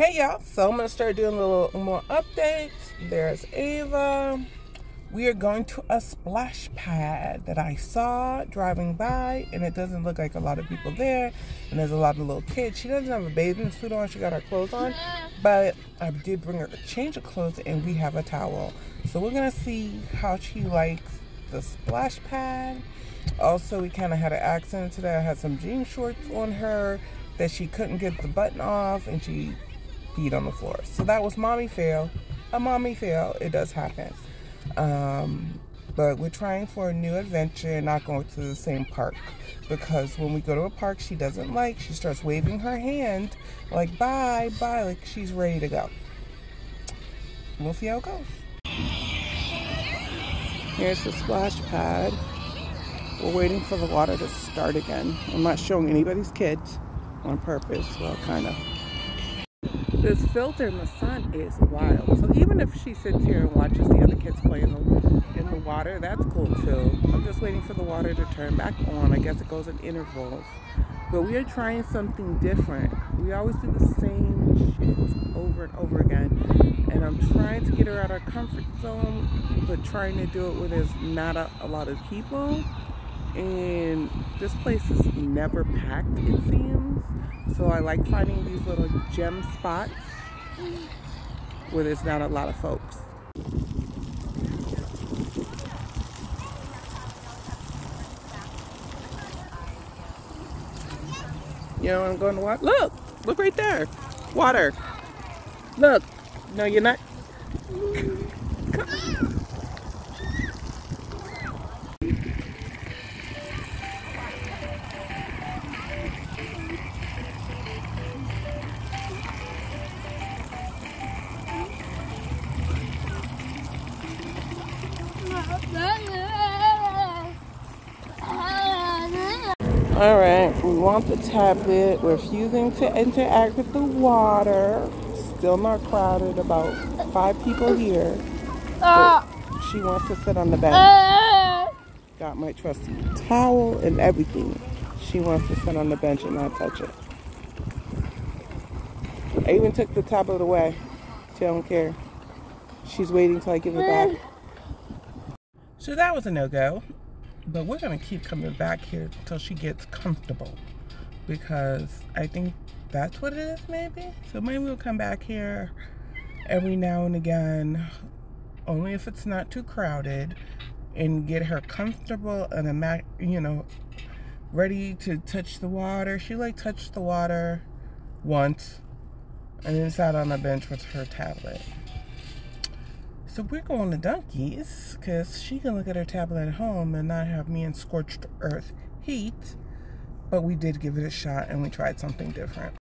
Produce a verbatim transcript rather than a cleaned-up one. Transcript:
Hey y'all, so I'm gonna start doing a little more updates. There's Ava. We are going to a splash pad that I saw driving by, and it doesn't look like a lot of people there, and there's a lot of little kids. She doesn't have a bathing suit on, she got her clothes on, but I did bring her a change of clothes and we have a towel. So we're gonna see how she likes the splash pad. Also, we kind of had an accident today. I had some jean shorts on her that she couldn't get the button off, and she on the floor. So that was mommy fail, a mommy fail. It does happen. Um, but we're trying for a new adventure, not going to the same park, because when we go to a park she doesn't like, she starts waving her hand like bye, bye, like she's ready to go. We'll see how it goes. Here's the splash pad. We're waiting for the water to start again. I'm not showing anybody's kids on purpose, well, kind of. This filter in the sun is wild. So even if she sits here and watches the other kids play in the, in the water, that's cool too. I'm just waiting for the water to turn back on. I guess it goes in intervals. But we are trying something different. We always do the same shit over and over again. And I'm trying to get her out of her comfort zone, but trying to do it where there's not a, a lot of people. And this place is never packed, it seems. So I like finding these little gem spots where there's not a lot of folks. You know what I'm going to watch? Look, look right there. Water. Look. No, you're not. Come. Alright, we want the tablet. We're refusing to interact with the water. Still not crowded, about five people here. But she wants to sit on the bench. Got my trusty towel and everything. She wants to sit on the bench and not touch it. I even took the tablet away. She don't care. She's waiting till I give it back. So that was a no-go. But we're gonna keep coming back here until she gets comfortable, because I think that's what it is maybe. So maybe we'll come back here every now and again, only if it's not too crowded, and get her comfortable and, you know, ready to touch the water. She like touched the water once and then sat on the bench with her tablet. So we're going to Dunkies because she can look at her tablet at home and not have me in scorched earth heat. But we did give it a shot and we tried something different.